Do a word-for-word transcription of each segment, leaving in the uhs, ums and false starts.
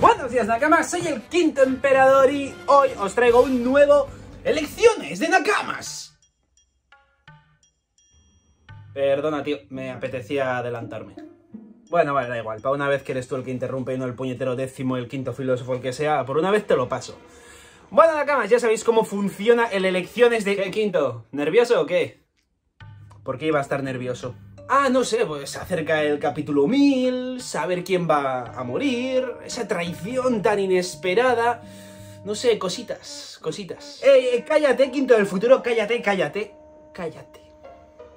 Buenos días, Nakamas, soy el quinto emperador y hoy os traigo un nuevo Elecciones de Nakamas. Perdona, tío, me apetecía adelantarme. Bueno, vale, da igual, para una vez que eres tú el que interrumpe y no el puñetero décimo, el quinto filósofo, el que sea, por una vez te lo paso. Bueno, Nakamas, ya sabéis cómo funciona el Elecciones de... ¿Qué, quinto? ¿Nervioso o qué? ¿Por qué iba a estar nervioso? Ah, no sé, pues acerca el capítulo mil, saber quién va a morir, esa traición tan inesperada, no sé, cositas, cositas. Eh, eh, cállate, quinto del futuro, cállate, cállate, cállate.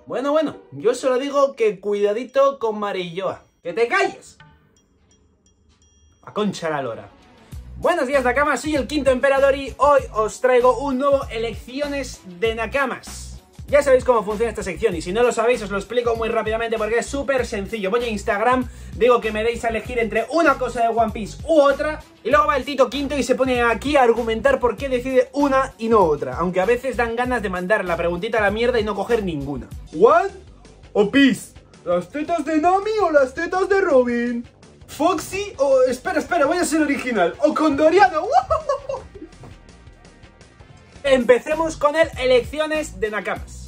Bueno, bueno, yo solo digo que cuidadito con Marilloa, que te calles. A concha la lora. Buenos días, Nakamas, soy el quinto emperador y hoy os traigo un nuevo Elecciones de Nakamas. Ya sabéis cómo funciona esta sección y si no lo sabéis os lo explico muy rápidamente porque es súper sencillo. Voy a Instagram, digo que me deis a elegir entre una cosa de One Piece u otra y luego va el Tito Quinto y se pone aquí a argumentar por qué decide una y no otra, aunque a veces dan ganas de mandar la preguntita a la mierda y no coger ninguna. ¿One o Piece? ¿Las tetas de Nami o las tetas de Robin? ¿Foxy o...? Espera, espera, voy a ser original. ¿O con Doriano? Empecemos con el Elecciones de Nakamas.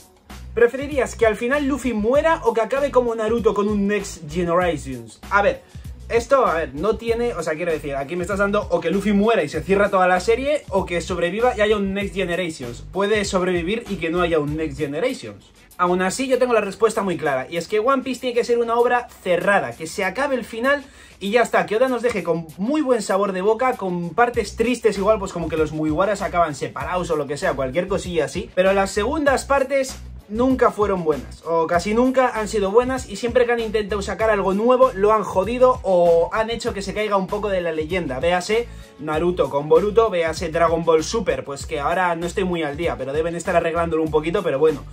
¿Preferirías que al final Luffy muera o que acabe como Naruto con un Next Generations? A ver, esto, a ver, no tiene... O sea, quiero decir, aquí me estás dando o que Luffy muera y se cierra toda la serie o que sobreviva y haya un Next Generations. Puede sobrevivir y que no haya un Next Generations. Aún así, yo tengo la respuesta muy clara. Y es que One Piece tiene que ser una obra cerrada, que se acabe el final y ya está. Que Oda nos deje con muy buen sabor de boca, con partes tristes igual, pues como que los Mugiwaras acaban separados o lo que sea, cualquier cosilla así. Pero las segundas partes nunca fueron buenas, o casi nunca han sido buenas, y siempre que han intentado sacar algo nuevo, lo han jodido o han hecho que se caiga un poco de la leyenda. Véase Naruto con Boruto, véase Dragon Ball Super, pues que ahora no estoy muy al día, pero deben estar arreglándolo un poquito, pero bueno.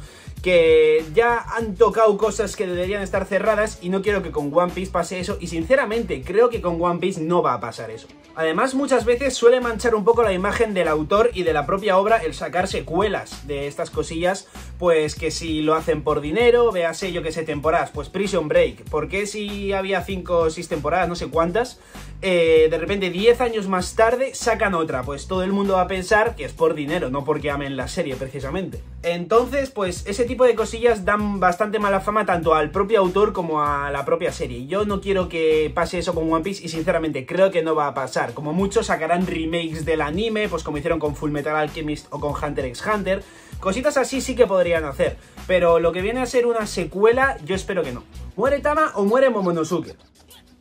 Que ya han tocado cosas que deberían estar cerradas y no quiero que con One Piece pase eso. Y sinceramente creo que con One Piece no va a pasar eso. Además muchas veces suele manchar un poco la imagen del autor y de la propia obra el sacar secuelas de estas cosillas. Pues que si lo hacen por dinero, véase yo que sé temporadas, pues Prison Break. ¿Por qué si había cinco o seis temporadas, no sé cuántas? Eh, de repente diez años más tarde sacan otra, pues todo el mundo va a pensar que es por dinero, no porque amen la serie precisamente. Entonces pues ese tipo tipo de cosillas dan bastante mala fama tanto al propio autor como a la propia serie. Yo no quiero que pase eso con One Piece y sinceramente creo que no va a pasar. Como muchos sacarán remakes del anime, pues como hicieron con Fullmetal Alchemist o con Hunter x Hunter. Cositas así sí que podrían hacer, pero lo que viene a ser una secuela yo espero que no. ¿Muere Tama o muere Momonosuke?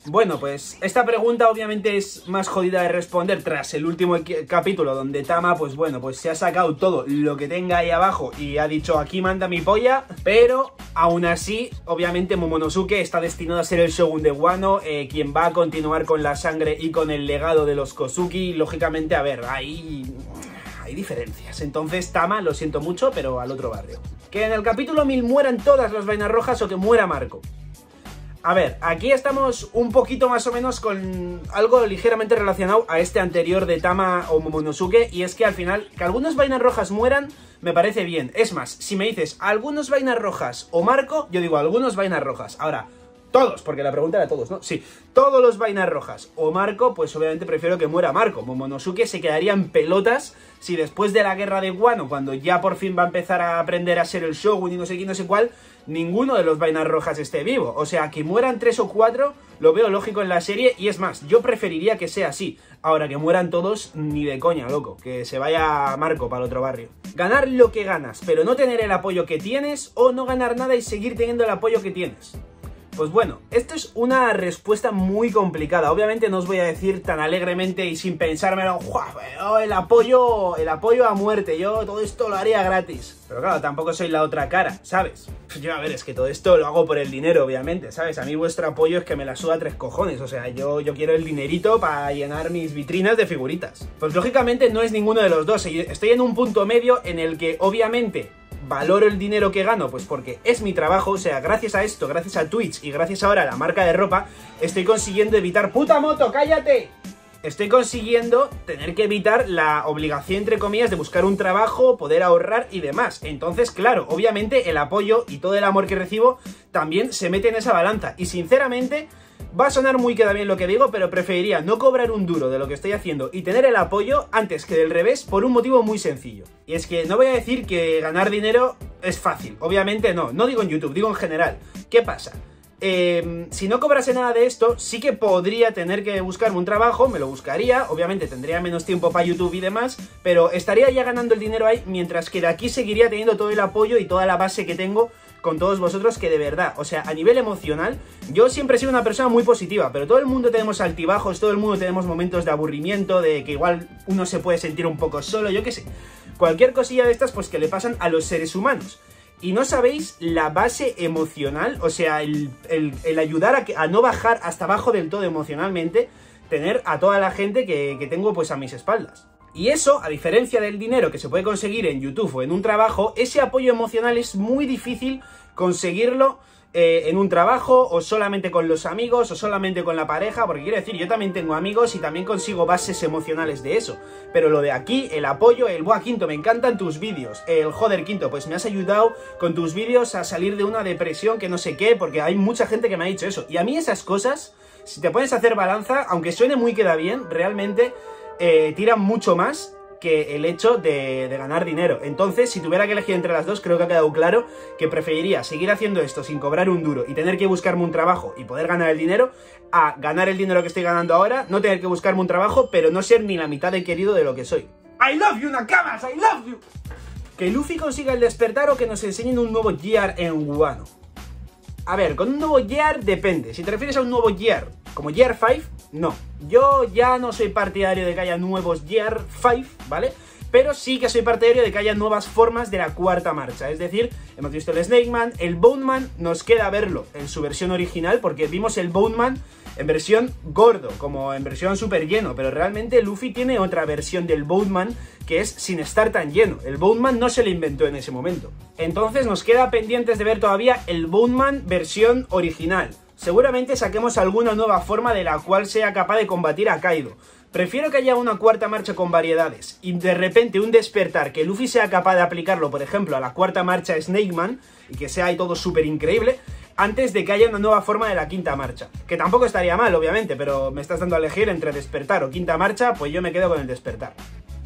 Bueno, pues esta pregunta obviamente es más jodida de responder tras el último capítulo donde Tama, pues bueno, pues se ha sacado todo lo que tenga ahí abajo y ha dicho aquí manda mi polla, pero aún así, obviamente Momonosuke está destinado a ser el shogun de Wano, eh, quien va a continuar con la sangre y con el legado de los Kozuki, lógicamente, a ver, ahí... hay diferencias. Entonces, Tama, lo siento mucho, pero al otro barrio. Que en el capítulo mil mueran todas las vainas rojas o que muera Marco. A ver, aquí estamos un poquito más o menos con algo ligeramente relacionado a este anterior de Tama o Momonosuke, y es que al final, que algunas vainas rojas mueran, me parece bien. Es más, si me dices, algunos vainas rojas o Marco, yo digo, algunos vainas rojas. Ahora, todos, porque la pregunta era todos, ¿no? Sí, todos los vainas rojas o Marco, pues obviamente prefiero que muera Marco. Momonosuke se quedaría en pelotas si después de la guerra de Wano, cuando ya por fin va a empezar a aprender a ser el shogun y no sé quién, no sé cuál, ninguno de los vainas rojas esté vivo. O sea, que mueran tres o cuatro lo veo lógico en la serie y es más, yo preferiría que sea así. Ahora, que mueran todos, ni de coña, loco. Que se vaya Marco para el otro barrio. Ganar lo que ganas, pero no tener el apoyo que tienes, o no ganar nada y seguir teniendo el apoyo que tienes. Pues bueno, esto es una respuesta muy complicada. Obviamente no os voy a decir tan alegremente y sin pensármelo, el apoyo, el apoyo a muerte, yo todo esto lo haría gratis. Pero claro, tampoco soy la otra cara, ¿sabes? Yo, a ver, es que todo esto lo hago por el dinero, obviamente, ¿sabes? A mí vuestro apoyo es que me la suda tres cojones, o sea, yo, yo quiero el dinerito para llenar mis vitrinas de figuritas. Pues lógicamente no es ninguno de los dos, estoy en un punto medio en el que obviamente... valoro el dinero que gano, pues porque es mi trabajo, o sea, gracias a esto, gracias a Twitch y gracias ahora a la marca de ropa, estoy consiguiendo evitar... ¡Puta moto, cállate! estoy consiguiendo tener que evitar la obligación, entre comillas, de buscar un trabajo, poder ahorrar y demás. Entonces, claro, obviamente el apoyo y todo el amor que recibo también se mete en esa balanza. Y sinceramente, va a sonar muy queda bien lo que digo, pero preferiría no cobrar un duro de lo que estoy haciendo y tener el apoyo antes que del revés, por un motivo muy sencillo. Y es que no voy a decir que ganar dinero es fácil, obviamente no, no digo en YouTube, digo en general. ¿Qué pasa? Eh, si no cobrase nada de esto, sí que podría tener que buscarme un trabajo, me lo buscaría, obviamente tendría menos tiempo para YouTube y demás, pero estaría ya ganando el dinero ahí, mientras que de aquí seguiría teniendo todo el apoyo y toda la base que tengo con todos vosotros, que de verdad, o sea, a nivel emocional, yo siempre he sido una persona muy positiva, pero todo el mundo tenemos altibajos, todo el mundo tenemos momentos de aburrimiento, de que igual uno se puede sentir un poco solo, yo qué sé, cualquier cosilla de estas pues que le pasan a los seres humanos. Y no sabéis la base emocional, o sea, el, el, el ayudar a, que, a no bajar hasta abajo del todo emocionalmente, tener a toda la gente que, que tengo pues a mis espaldas. Y eso, a diferencia del dinero que se puede conseguir en YouTube o en un trabajo, ese apoyo emocional es muy difícil conseguirlo eh, en un trabajo o solamente con los amigos o solamente con la pareja, porque quiero decir, yo también tengo amigos y también consigo bases emocionales de eso. Pero lo de aquí, el apoyo, el buah, Quinto, me encantan tus vídeos, el joder, Quinto, pues me has ayudado con tus vídeos a salir de una depresión que no sé qué, porque hay mucha gente que me ha dicho eso. Y a mí esas cosas, si te pones a hacer balanza, aunque suene muy queda bien, realmente Eh, tiran mucho más que el hecho de, de ganar dinero. Entonces, si tuviera que elegir entre las dos, creo que ha quedado claro que preferiría seguir haciendo esto sin cobrar un duro y tener que buscarme un trabajo y poder ganar el dinero, a ganar el dinero que estoy ganando ahora, no tener que buscarme un trabajo, pero no ser ni la mitad de querido de lo que soy. I love you, Nakamas, I love you. Que Luffy consiga el despertar o que nos enseñen un nuevo Gear en Wano. A ver, con un nuevo Gear depende. Si te refieres a un nuevo Gear, como Gear cinco, no. Yo ya no soy partidario de que haya nuevos Gear cinco, ¿vale? Pero sí que soy partidario de que haya nuevas formas de la cuarta marcha. Es decir, hemos visto el Snake Man, el Bone Man, nos queda verlo en su versión original, porque vimos el Bone Man en versión gordo, como en versión súper lleno, pero realmente Luffy tiene otra versión del Bone Man que es sin estar tan lleno. El Bone Man no se le inventó en ese momento. Entonces nos queda pendientes de ver todavía el Bone Man versión original. Seguramente saquemos alguna nueva forma de la cual sea capaz de combatir a Kaido. Prefiero que haya una cuarta marcha con variedades y de repente un despertar que Luffy sea capaz de aplicarlo, por ejemplo, a la cuarta marcha Snake Man, y que sea ahí todo súper increíble, antes de que haya una nueva forma de la quinta marcha. Que tampoco estaría mal, obviamente, pero me estás dando a elegir entre despertar o quinta marcha, pues yo me quedo con el despertar.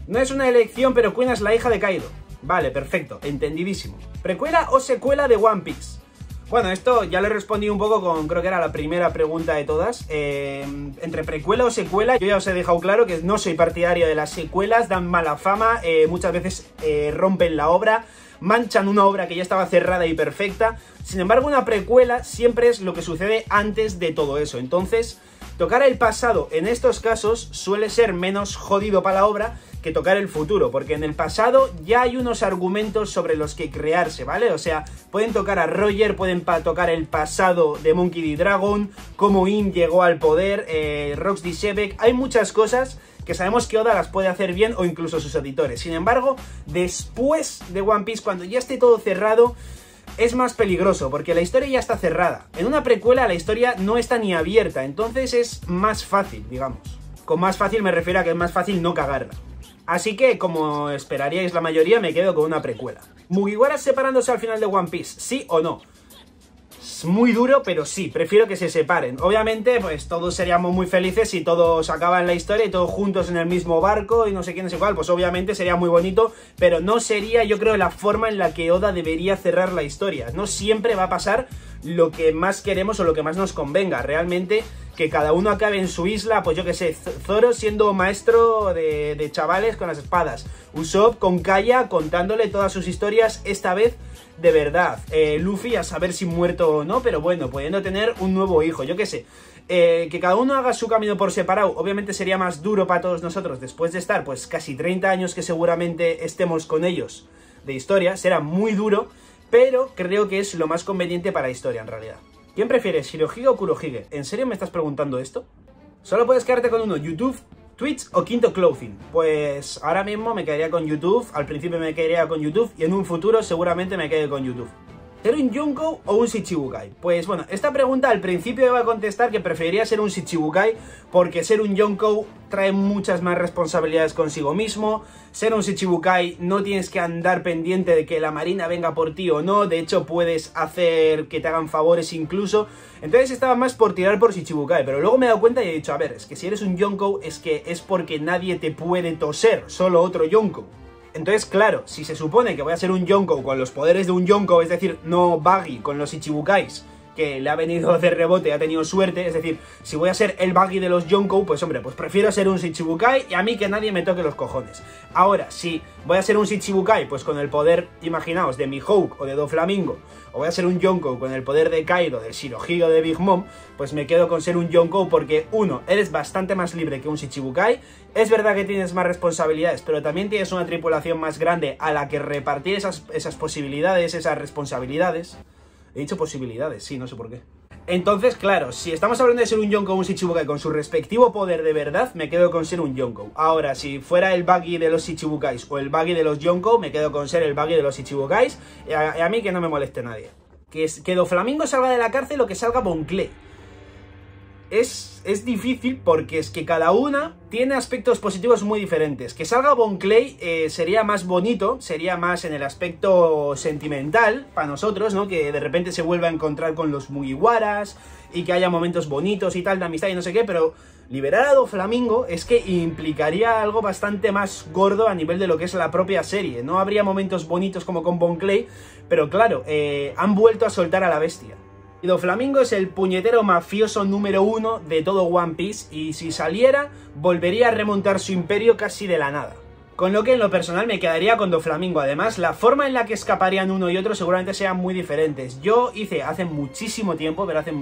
No es una elección, pero Queen es la hija de Kaido. Vale, perfecto, entendidísimo. ¿Precuela o secuela de One Piece? Bueno, esto ya le respondí un poco con, creo que era la primera pregunta de todas. Eh, entre precuela o secuela, yo ya os he dejado claro que no soy partidario de las secuelas, dan mala fama, eh, muchas veces eh, rompen la obra, manchan una obra que ya estaba cerrada y perfecta. Sin embargo, una precuela siempre es lo que sucede antes de todo eso. Entonces, tocar el pasado en estos casos suele ser menos jodido para la obra que tocar el futuro, porque en el pasado ya hay unos argumentos sobre los que crearse, ¿vale? O sea, pueden tocar a Roger, pueden tocar el pasado de Monkey D. Dragon, cómo Im llegó al poder, eh, Rox D. Shebek, hay muchas cosas que sabemos que Oda las puede hacer bien, o incluso sus editores. Sin embargo, después de One Piece, cuando ya esté todo cerrado, es más peligroso, porque la historia ya está cerrada. En una precuela la historia no está ni abierta, entonces es más fácil, digamos. Con más fácil me refiero a que es más fácil no cagarla. Así que, como esperaríais la mayoría, me quedo con una precuela. ¿Mugiwaras separándose al final de One Piece? ¿Sí o no? Es muy duro, pero sí, prefiero que se separen. Obviamente, pues todos seríamos muy felices si todos acaban la historia y todos juntos en el mismo barco y no sé quién, no sé cuál. Pues obviamente sería muy bonito, pero no sería, yo creo, la forma en la que Oda debería cerrar la historia. No siempre va a pasar lo que más queremos o lo que más nos convenga. Realmente, que cada uno acabe en su isla, pues yo que sé, Zoro siendo maestro de, de chavales con las espadas, Usopp con Kaya contándole todas sus historias, esta vez de verdad, eh, Luffy a saber si muerto o no, pero bueno, pudiendo tener un nuevo hijo, yo que sé. Eh, que cada uno haga su camino por separado, obviamente sería más duro para todos nosotros, después de estar pues casi treinta años que seguramente estemos con ellos de historia, será muy duro, pero creo que es lo más conveniente para la historia en realidad. ¿Quién prefieres, Shirohige o Kurohige? ¿En serio me estás preguntando esto? Solo puedes quedarte con uno, YouTube, Twitch o Quinto Clothing. Pues ahora mismo me quedaría con YouTube, al principio me quedaría con YouTube y en un futuro seguramente me quede con YouTube. ¿Ser un Yonko o un Shichibukai? Pues bueno, esta pregunta al principio iba a contestar que preferiría ser un Shichibukai, porque ser un Yonko trae muchas más responsabilidades consigo mismo. Ser un Shichibukai no tienes que andar pendiente de que la marina venga por ti o no, de hecho puedes hacer que te hagan favores incluso. Entonces estaba más por tirar por Shichibukai, pero luego me he dado cuenta y he dicho, a ver, es que si eres un Yonko es que es porque nadie te puede toser, solo otro Yonko. Entonces, claro, si se supone que voy a ser un Yonko con los poderes de un Yonko, es decir, no Buggy con los Shichibukais, que le ha venido de rebote y ha tenido suerte, es decir, si voy a ser el Buggy de los Yonko, pues hombre, pues prefiero ser un Shichibukai y a mí que nadie me toque los cojones. Ahora, si voy a ser un Shichibukai, pues con el poder, imaginaos, de Mihawk o de Doflamingo, o voy a ser un Yonko con el poder de Kaido, de Shirohige o de Big Mom, pues me quedo con ser un Yonko porque, uno, eres bastante más libre que un Shichibukai, es verdad que tienes más responsabilidades, pero también tienes una tripulación más grande a la que repartir esas, esas posibilidades, esas responsabilidades. He dicho posibilidades, sí, no sé por qué. Entonces, claro, si estamos hablando de ser un Yonko o un Shichibukai con su respectivo poder de verdad, me quedo con ser un Yonko. Ahora, si fuera el Buggy de los Shichibukais o el Buggy de los Yonko, me quedo con ser el Buggy de los Shichibukais y a, y a mí que no me moleste nadie. Que, es, que Doflamingo salga de la cárcel o que salga Bon Clay. Es, es difícil porque es que cada una tiene aspectos positivos muy diferentes. Que salga Bon Clay eh, sería más bonito, sería más en el aspecto sentimental para nosotros, ¿no? Que de repente se vuelva a encontrar con los Mugiwaras y que haya momentos bonitos y tal, de amistad y no sé qué, pero liberar a Doflamingo es que implicaría algo bastante más gordo a nivel de lo que es la propia serie. No habría momentos bonitos como con Bon Clay, pero claro, eh, han vuelto a soltar a la bestia. Doflamingo es el puñetero mafioso número uno de todo One Piece y si saliera, volvería a remontar su imperio casi de la nada. Con lo que en lo personal me quedaría con Doflamingo. Además, la forma en la que escaparían uno y otro seguramente sean muy diferentes. Yo hice hace muchísimo tiempo, pero hace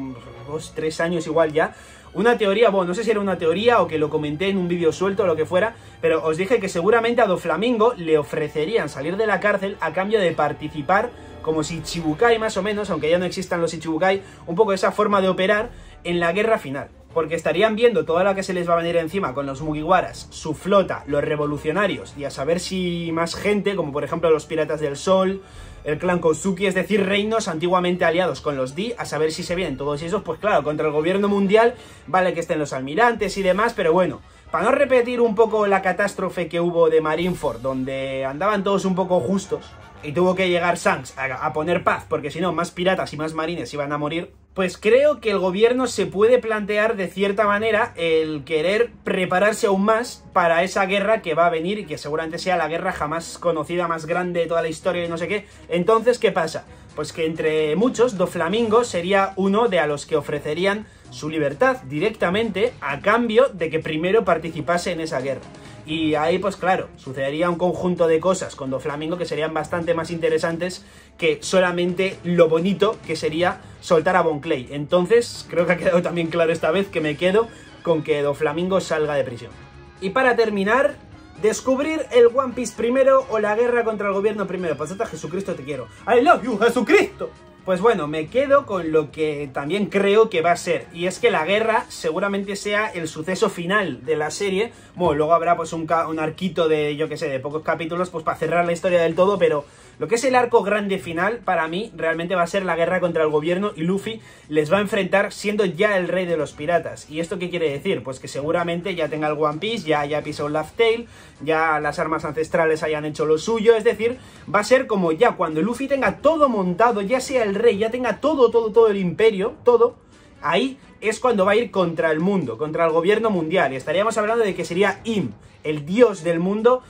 dos, tres años igual ya, una teoría, bueno, no sé si era una teoría o que lo comenté en un vídeo suelto o lo que fuera, pero os dije que seguramente a Doflamingo le ofrecerían salir de la cárcel a cambio de participar como Shichibukai más o menos, aunque ya no existan los Shichibukai, un poco esa forma de operar en la guerra final. Porque estarían viendo toda la que se les va a venir encima con los Mugiwaras, su flota, los revolucionarios, y a saber si más gente, como por ejemplo los Piratas del Sol, el clan Kozuki, es decir, reinos antiguamente aliados con los D, a saber si se vienen todos esos, pues claro, contra el gobierno mundial, vale que estén los almirantes y demás, pero bueno, para no repetir un poco la catástrofe que hubo de Marineford, donde andaban todos un poco justos, y tuvo que llegar Shanks a, a poner paz, porque si no, más piratas y más marines iban a morir, pues creo que el gobierno se puede plantear de cierta manera el querer prepararse aún más para esa guerra que va a venir y que seguramente sea la guerra jamás conocida, más grande de toda la historia y no sé qué. Entonces, ¿qué pasa? Pues que entre muchos, Doflamingo sería uno de a los que ofrecerían su libertad directamente a cambio de que primero participase en esa guerra. Y ahí, pues claro, sucedería un conjunto de cosas con Doflamingo que serían bastante más interesantes que solamente lo bonito que sería soltar a Bon Clay. Entonces, creo que ha quedado también claro esta vez que me quedo con que Doflamingo salga de prisión. Y para terminar, descubrir el One Piece primero o la guerra contra el gobierno primero. Pasota, Jesucristo, te quiero. I love you, Jesucristo. Pues bueno, me quedo con lo que también creo que va a ser, y es que la guerra seguramente sea el suceso final de la serie. Bueno, luego habrá pues un, un arquito de, yo que sé, de pocos capítulos, pues para cerrar la historia del todo, pero lo que es el arco grande final, para mí, realmente va a ser la guerra contra el gobierno y Luffy les va a enfrentar siendo ya el rey de los piratas. ¿Y esto qué quiere decir? Pues que seguramente ya tenga el One Piece, ya haya pisado Laugh Tale, ya las armas ancestrales hayan hecho lo suyo, es decir, va a ser como ya cuando Luffy tenga todo montado, ya sea el rey, ya tenga todo, todo, todo el imperio, todo, ahí es cuando va a ir contra el mundo, contra el gobierno mundial, y estaríamos hablando de que sería Im, el dios del mundo,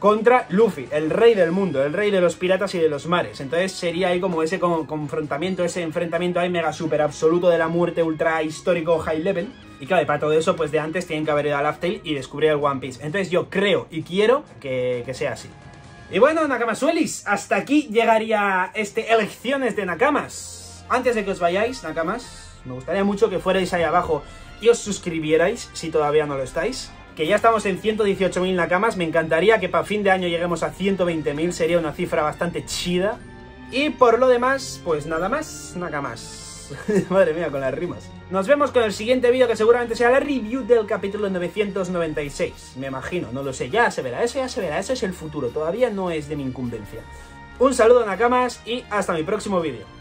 contra Luffy, el rey del mundo, el rey de los piratas y de los mares. Entonces sería ahí como ese como confrontamiento, ese enfrentamiento ahí mega super absoluto de la muerte, ultra histórico, high level. Y claro, y para todo eso, pues de antes tienen que haber ido a Laugh Tale y descubrir el One Piece. Entonces yo creo y quiero que, que sea así. Y bueno, Nakamasuelis, hasta aquí llegaría este Elecciones de Nakamas. Antes de que os vayáis, Nakamas, me gustaría mucho que fuerais ahí abajo y os suscribierais, si todavía no lo estáis. Que ya estamos en ciento dieciocho mil Nakamas, me encantaría que para fin de año lleguemos a ciento veinte mil, sería una cifra bastante chida. Y por lo demás, pues nada más, Nakamas. Madre mía, con las rimas. Nos vemos con el siguiente vídeo que seguramente será la review del capítulo novecientos noventa y seis. Me imagino, no lo sé, ya se verá, eso ya se verá, eso es el futuro, todavía no es de mi incumbencia. Un saludo, Nakamas, y hasta mi próximo vídeo.